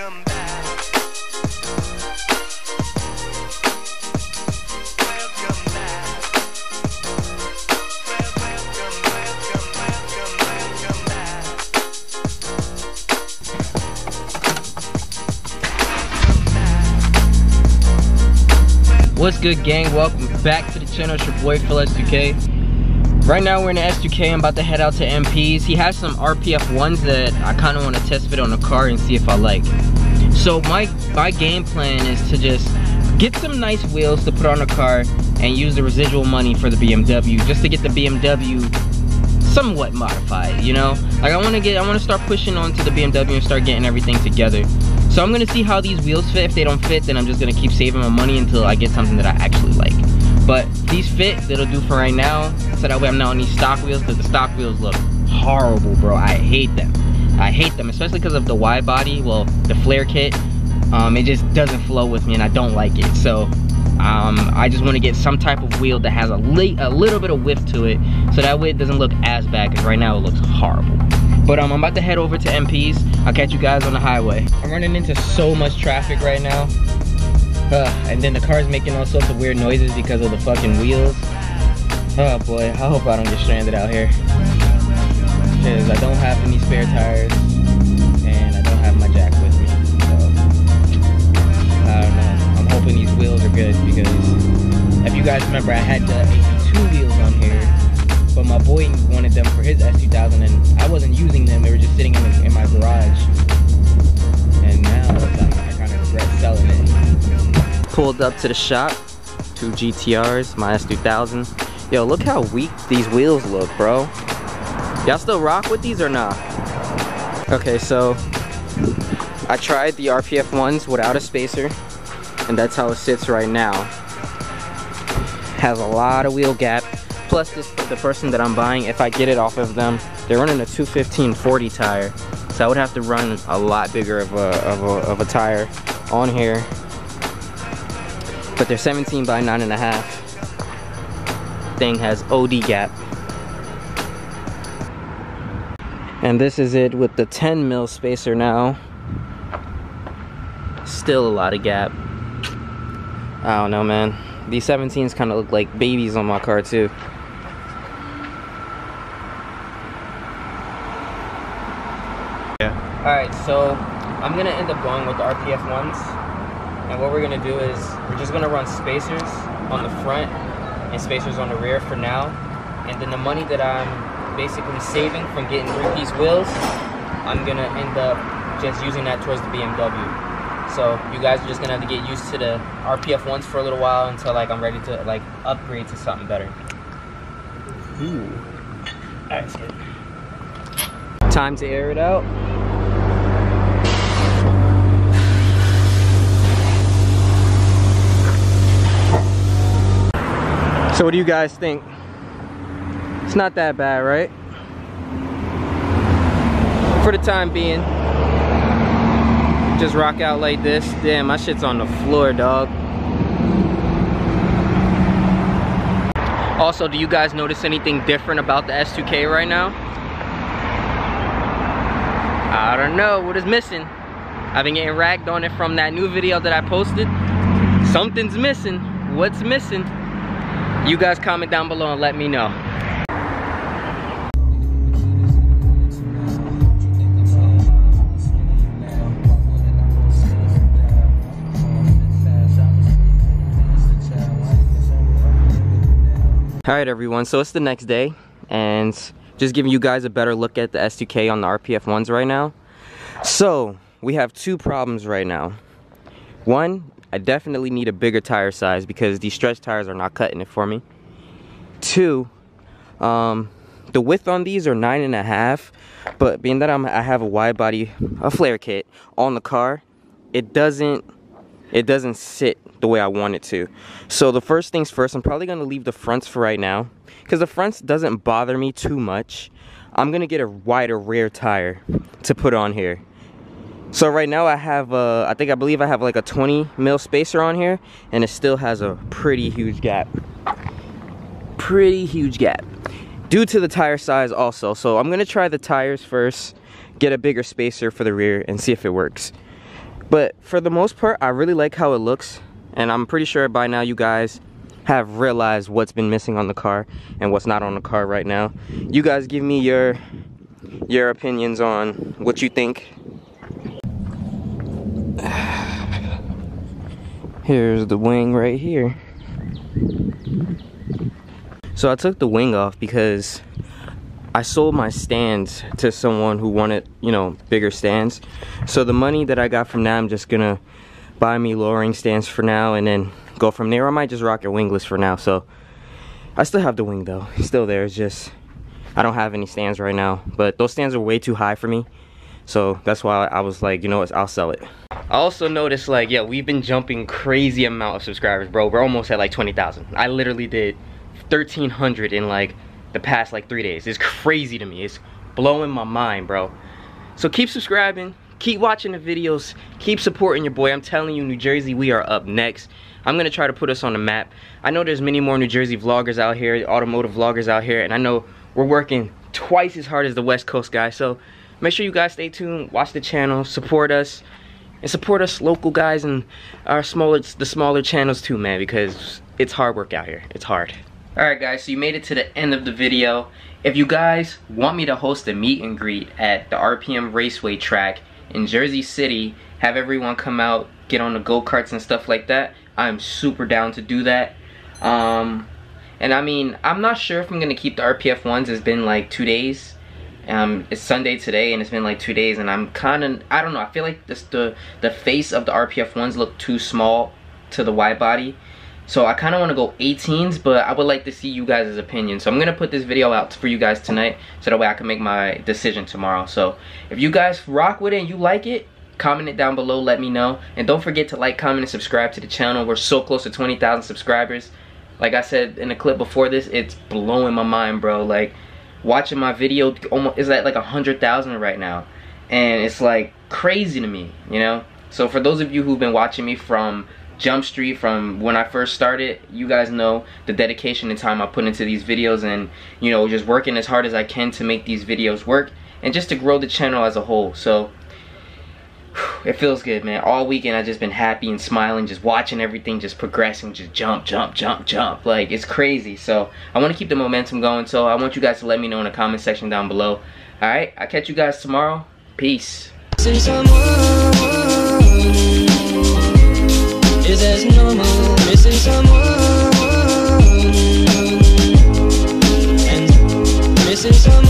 Welcome back. Welcome back. Welcome back. Welcome back. What's good, gang? Welcome back to the channel. It's your boy Phil S2K. Right now we're in the S2K, I'm about to head out to MP's. He has some RPF1s that I kind of want to test fit on the car and see if I like. So my game plan is to just get some nice wheels to put on the car and use the residual money for the BMW, just to get the BMW somewhat modified, you know? Like I want to start pushing onto the BMW and start getting everything together. So I'm going to see how these wheels fit. If they don't fit, then I'm just going to keep saving my money until I get something that I actually like. But these fit, that'll do for right now, so that way I'm not on these stock wheels, because the stock wheels look horrible, bro. I hate them, especially because of the wide body, well, the flare kit. It just doesn't flow with me and I don't like it. So I just want to get some type of wheel that has a little bit of width to it, so that way it doesn't look as bad, because right now it looks horrible. But I'm about to head over to MP's. I'll catch you guys on the highway. I'm running into so much traffic right now. And then the car's making all sorts of weird noises because of the fucking wheels. Oh boy, I hope I don't get stranded out here, because I don't have any spare tires and I don't have my jack with me. So I don't know. I'm hoping these wheels are good, because if you guys remember, I had the 82 wheels on here, but my boy wanted them for his S2000 and I wasn't using them. They were just sitting in my garage, and now it's like I kind of regret selling it. Pulled up to the shop, two GTRs, my S2000. Yo, look how weak these wheels look, bro. Y'all still rock with these or not? Okay, so I tried the RPF1s without a spacer, and that's how it sits right now. Has a lot of wheel gap. Plus, the person that I'm buying, if I get it off of them, they're running a 215/40 tire, so I would have to run a lot bigger of a tire on here. But they're 17 by 9.5. Thing has OD gap. And this is it with the 10 mil spacer now. Still a lot of gap. I don't know, man. These 17s kind of look like babies on my car too. Yeah. All right, so I'm gonna end up going with the RPF1s. And what we're gonna do is, we're just gonna run spacers on the front and spacers on the rear for now. And then the money that I'm basically saving from getting three-piece wheels, I'm gonna end up just using that towards the BMW. So you guys are just gonna have to get used to the RPF1s for a little while until like I'm ready to like upgrade to something better. Ooh. All right, skip. Time to air it out. So what do you guys think? It's not that bad, right? For the time being, just rock out like this. Damn, my shit's on the floor, dog. Also, do you guys notice anything different about the S2K right now? I don't know what is missing. I've been getting ragged on it from that new video that I posted. Something's missing. What's missing? You guys comment down below and let me know. All right, everyone, so it's the next day, and just giving you guys a better look at the S2K on the RPF1s right now. So we have two problems right now. One, I definitely need a bigger tire size because these stretch tires are not cutting it for me. Two, the width on these are 9.5, but being that I have a wide body, a flare kit on the car, it doesn't sit the way I want it to. So the first things first, I'm probably gonna leave the fronts for right now, because the fronts doesn't bother me too much. I'm gonna get a wider rear tire to put on here. So right now I have, I believe I have like a 20 mil spacer on here, and it still has a pretty huge gap. Pretty huge gap. Due to the tire size also. So I'm gonna try the tires first, get a bigger spacer for the rear, and see if it works. But for the most part, I really like how it looks, and I'm pretty sure by now you guys have realized what's been missing on the car and what's not on the car right now. You guys give me your opinions on what you think. Here's the wing right here. So I took the wing off because I sold my stands to someone who wanted, you know, bigger stands. So the money that I got from that, I'm just gonna buy me lowering stands for now and then go from there. I might just rock it wingless for now. So I still have the wing though. It's still there. It's just I don't have any stands right now. But those stands are way too high for me. So that's why I was like, you know what, I'll sell it. I also noticed, like, yeah, we've been jumping crazy amount of subscribers, bro. We're almost at like 20,000. I literally did 1,300 in like the past like 3 days. It's crazy to me. It's blowing my mind, bro. So keep subscribing, keep watching the videos, keep supporting your boy. I'm telling you, New Jersey, we are up next. I'm gonna try to put us on the map. I know there's many more New Jersey vloggers out here, automotive vloggers out here, and I know we're working twice as hard as the West Coast guys. So make sure you guys stay tuned, watch the channel, support us, and support us local guys and our smaller channels too, man, because it's hard work out here. It's hard. Alright guys, so you made it to the end of the video. If you guys want me to host a meet and greet at the RPM Raceway track in Jersey City, have everyone come out, get on the go-karts and stuff like that, I'm super down to do that. And I mean, I'm not sure if I'm gonna keep the RPF1s. It's been like 2 days. It's Sunday today and it's been like 2 days, and I'm kinda, I don't know, I feel like this, the face of the RPF1s look too small to the wide body. So I kind of want to go 18s, but I would like to see you guys' opinion. So I'm going to put this video out for you guys tonight, so that way I can make my decision tomorrow. So if you guys rock with it and you like it, comment it down below, let me know. And don't forget to like, comment, and subscribe to the channel. We're so close to 20,000 subscribers. Like I said in the clip before this, it's blowing my mind, bro. Like, watching my video almost is at like 100,000 right now. And it's like crazy to me, you know? So for those of you who've been watching me from Jump Street, from when I first started, you guys know the dedication and time I put into these videos, and, you know, just working as hard as I can to make these videos work and just to grow the channel as a whole. So it feels good, man. All weekend I've just been happy and smiling, just watching everything just progressing, just jump. Like, it's crazy. So I want to keep the momentum going, so I want you guys to let me know in the comment section down below. Alright, I'll catch you guys tomorrow. Peace. Is as normal, missing someone, and missing someone.